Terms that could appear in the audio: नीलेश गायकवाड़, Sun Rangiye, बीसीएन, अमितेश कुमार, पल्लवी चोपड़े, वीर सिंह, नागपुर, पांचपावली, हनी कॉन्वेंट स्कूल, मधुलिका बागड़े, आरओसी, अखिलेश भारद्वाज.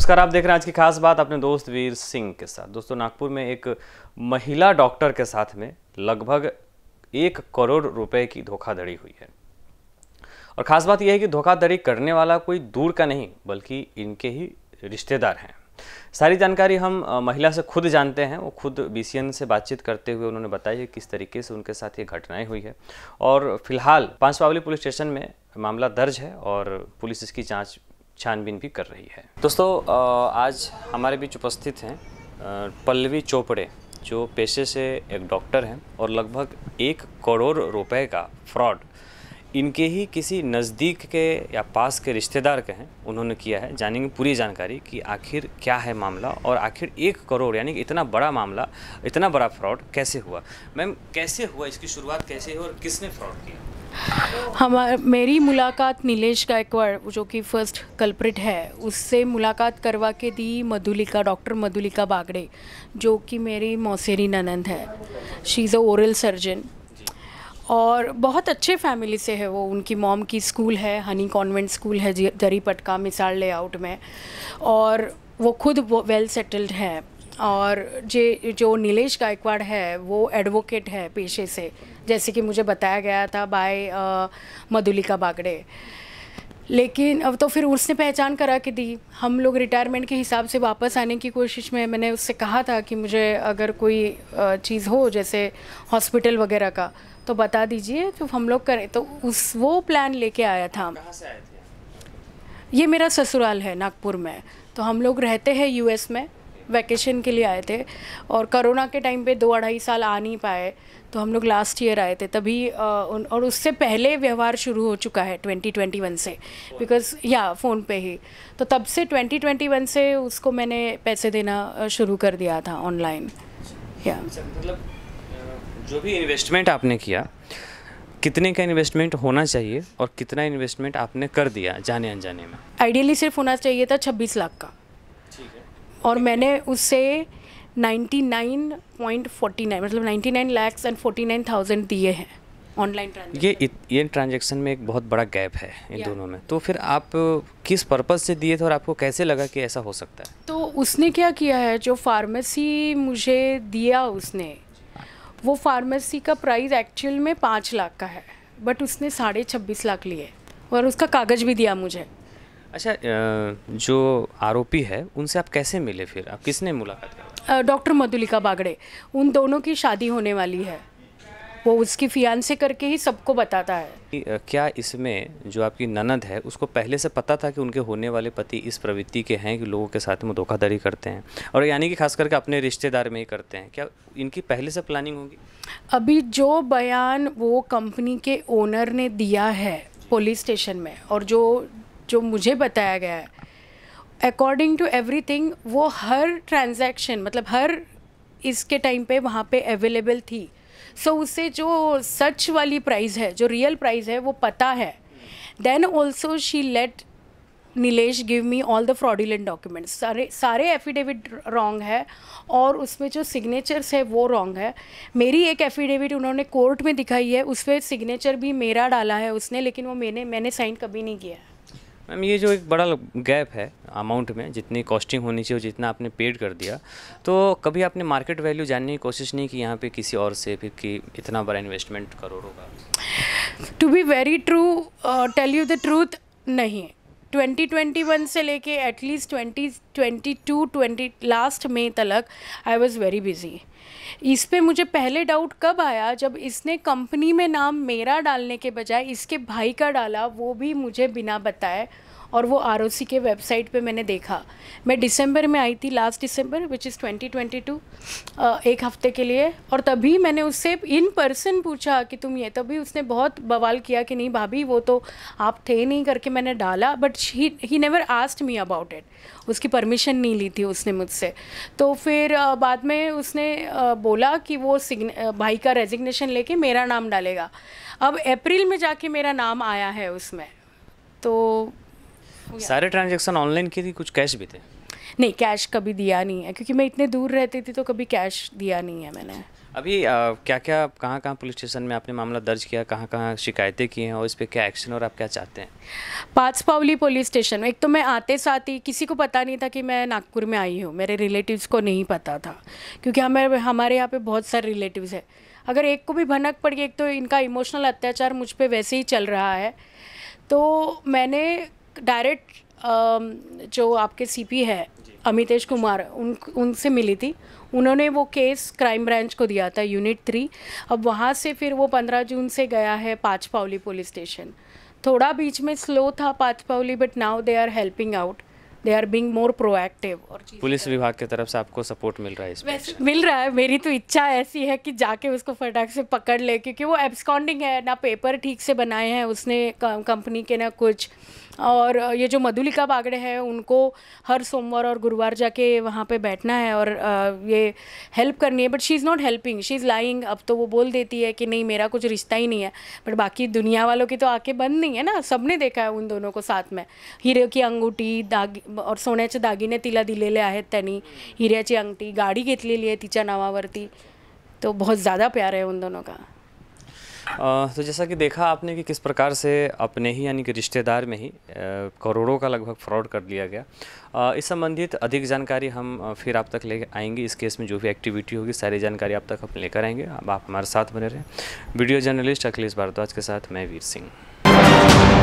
नमस्कार, आप देख रहे हैं आज की खास बात अपने दोस्त वीर सिंह के साथ। दोस्तों, नागपुर में एक महिला डॉक्टर के साथ में लगभग 1 करोड़ रुपए की धोखाधड़ी हुई है। और खास बात यह है कि धोखाधड़ी करने वाला कोई दूर का नहीं बल्कि इनके ही रिश्तेदार हैं। सारी जानकारी हम महिला से खुद जानते हैं। वो खुद बीसीएन से बातचीत करते हुए उन्होंने बताया किस तरीके से उनके साथ ये घटनाएं हुई है। और फिलहाल पांचपावली पुलिस स्टेशन में मामला दर्ज है और पुलिस इसकी जाँच छानबीन भी कर रही है। दोस्तों, आज हमारे बीच उपस्थित हैं पल्लवी चोपड़े, जो पेशे से एक डॉक्टर हैं और लगभग 1 करोड़ रुपए का फ्रॉड इनके ही किसी नज़दीक के या पास के रिश्तेदार के हैं, उन्होंने किया है। जानेंगे पूरी जानकारी कि आखिर क्या है मामला और आखिर 1 करोड़ यानी कि इतना बड़ा मामला, इतना बड़ा फ्रॉड कैसे हुआ। मैम, कैसे हुआ, इसकी शुरुआत कैसे हुई और किसने फ्रॉड किया? मेरी मुलाकात नीलेश गायकवाड़, जो कि फर्स्ट कल्प्रिट है, उससे मुलाकात करवा के दी मधुलिका, डॉक्टर मधुलिका बागड़े, जो कि मेरी मौसेरी ननंद है। She is a oral surgeon और बहुत अच्छे फैमिली से है वो। उनकी मॉम की स्कूल है, हनी कॉन्वेंट स्कूल है जरी पटका मिसाल लेआउट में, और वो खुद वेल सेटल्ड है। और जो नीलेश गायकवाड़ है वो एडवोकेट है पेशे से, जैसे कि मुझे बताया गया था बाय मधुलिका बागड़े। लेकिन अब तो फिर उसने पहचान करा के दी। हम लोग रिटायरमेंट के हिसाब से वापस आने की कोशिश में, मैंने उससे कहा था कि मुझे अगर कोई चीज़ हो जैसे हॉस्पिटल वगैरह का तो बता दीजिए तो हम लोग करें, तो वो प्लान लेके आया था। ये मेरा ससुराल है नागपुर में, तो हम लोग रहते हैं US में, वैकेशन के लिए आए थे। और कोरोना के टाइम पे 2-2.5 साल आ नहीं पाए, तो हम लोग लास्ट ईयर आए थे तभी। और उससे पहले व्यवहार शुरू हो चुका है 2021 से, बिकॉज़ या फ़ोन पे ही। तो तब से 2021 से उसको मैंने पैसे देना शुरू कर दिया था ऑनलाइन। या मतलब जो भी इन्वेस्टमेंट आपने किया, कितने का इन्वेस्टमेंट होना चाहिए और कितना इन्वेस्टमेंट आपने कर दिया जाने अनजाने में? आइडियली सिर्फ होना चाहिए था 26 लाख का, और मैंने उसे 99.49 मतलब 99,49,000 दिए हैं ऑनलाइन ट्रांजेक्शन। ये ट्रांजेक्शन में एक बहुत बड़ा गैप है इन दोनों में। तो फिर आप किस पर्पस से दिए थे और आपको कैसे लगा कि ऐसा हो सकता है? तो उसने क्या किया है, जो फार्मेसी मुझे दिया उसने, वो फार्मेसी का प्राइस एक्चुअल में 5 लाख का है, बट उसने 26.5 लाख लिए और उसका कागज़ भी दिया मुझे। अच्छा, जो आरोपी है उनसे आप कैसे मिले फिर, आप किसने मुलाकात की? डॉक्टर मधुलिका बागड़े, उन दोनों की शादी होने वाली है, वो उसकी फियांसे करके ही सबको बताता है। क्या इसमें जो आपकी ननद है उसको पहले से पता था कि उनके होने वाले पति इस प्रवृत्ति के हैं कि लोगों के साथ में धोखाधड़ी करते हैं, और यानी कि खास करके अपने रिश्तेदार में ही करते हैं? क्या इनकी पहले से प्लानिंग होगी? अभी जो बयान वो कंपनी के ओनर ने दिया है पुलिस स्टेशन में और जो मुझे बताया गया है, अकॉर्डिंग टू एवरीथिंग वो हर ट्रांजैक्शन मतलब हर इसके टाइम पे वहाँ पे अवेलेबल थी। सो उससे जो सच वाली प्राइस है, जो रियल प्राइस है, वो पता है। Then also she let Nilesh give me all the fraudulent documents. सारे एफिडेविट रॉन्ग है और उसमें जो सिग्नेचर्स है वो रॉन्ग है। मेरी एक एफिडेविट उन्होंने कोर्ट में दिखाई है, उस पर सिग्नेचर भी मेरा डाला है उसने, लेकिन वो मैंने साइन कभी नहीं किया। मैम, ये जो एक बड़ा गैप है अमाउंट में, जितनी कॉस्टिंग होनी चाहिए जितना आपने पेड कर दिया, तो कभी आपने मार्केट वैल्यू जानने की कोशिश नहीं की यहाँ पे किसी और से फिर कि इतना बड़ा इन्वेस्टमेंट करोड़ों का? To be very true, tell you the truth, नहीं। 2021 से लेके एटलीस्ट 2022 लास्ट में तलक आई वॉज़ वेरी बिजी। इस पे मुझे पहले डाउट कब आया, जब इसने कंपनी में नाम मेरा डालने के बजाय इसके भाई का डाला, वो भी मुझे बिना बताए। और वो आरओसी के वेबसाइट पे मैंने देखा। मैं दिसंबर में आई थी, लास्ट दिसंबर विच इज़ 2022, एक हफ्ते के लिए, और तभी मैंने उससे इन पर्सन पूछा कि तुम ये, तभी उसने बहुत बवाल किया कि नहीं भाभी वो तो आप थे नहीं करके मैंने डाला, but he never asked me about it. उसकी परमिशन नहीं ली थी उसने मुझसे। तो फिर बाद में उसने बोला कि वो भाई का रेजिग्नेशन लेके मेरा नाम डालेगा। अब अप्रैल में जाके मेरा नाम आया है उसमें। तो सारे ट्रांजैक्शन ऑनलाइन के थे, कुछ कैश भी थे? नहीं, कैश कभी दिया नहीं है, क्योंकि मैं इतने दूर रहती थी तो कभी कैश दिया नहीं है मैंने। अभी क्या क्या कहाँ कहाँ पुलिस स्टेशन में आपने मामला दर्ज किया, कहाँ कहाँ शिकायतें की हैं और इस पे क्या एक्शन और आप क्या चाहते हैं? पांचपावली पुलिस स्टेशन में एक तो मैं आते साथ ही किसी को पता नहीं था कि मैं नागपुर में आई हूँ, मेरे रिलेटिव्स को नहीं पता था क्योंकि हमारे यहाँ पे बहुत सारे रिलेटिव्स हैं। अगर एक को भी भनक पड़ गई, एक तो इनका इमोशनल अत्याचार मुझ पर वैसे ही चल रहा है, तो मैंने डायरेक्ट जो आपके CP है अमितेश कुमार उनसे मिली थी। उन्होंने वो केस क्राइम ब्रांच को दिया था यूनिट 3। अब वहाँ से फिर वो 15 जून से गया है पांचपावली पुलिस स्टेशन। थोड़ा बीच में स्लो था पांचपावली, but now they are helping out, they are being more proactive. और पुलिस विभाग की तरफ से आपको सपोर्ट मिल रहा है? वैसे मिल रहा है। मेरी तो इच्छा ऐसी है कि जाके उसको फटाक से पकड़ ले, क्योंकि वो एब्सकॉन्डिंग है, ना पेपर ठीक से बनाए हैं उसने कंपनी के ना कुछ। और ये जो मधुलिका बागड़े हैं उनको हर सोमवार और गुरुवार जाके वहाँ पे बैठना है और ये हेल्प करनी है, but she is not helping, she is lying. अब तो वो बोल देती है कि नहीं मेरा कुछ रिश्ता ही नहीं है, बट बाकी दुनिया वालों की तो आंखें बंद नहीं है ना, सबने देखा है उन दोनों को साथ में। हिरे की अंगूठी और सोन्याचे दागिने तिला दिलेले आहेत त्यांनी, हिऱ्याची अंगठी, गाड़ी घेतलेली आहे तिच्या नावावरती, तो बहुत ज़्यादा प्यार है उन दोनों का। तो जैसा कि देखा आपने कि किस प्रकार से अपने ही यानी कि रिश्तेदार में ही करोड़ों का लगभग फ्रॉड कर लिया गया। इस संबंधित अधिक जानकारी हम फिर आप तक ले आएंगे। इस केस में जो भी एक्टिविटी होगी सारी जानकारी आप तक हम लेकर आएंगे। अब आप हमारे साथ बने रहें। वीडियो जर्नलिस्ट अखिलेश भारद्वाज के साथ मैं वीर सिंह।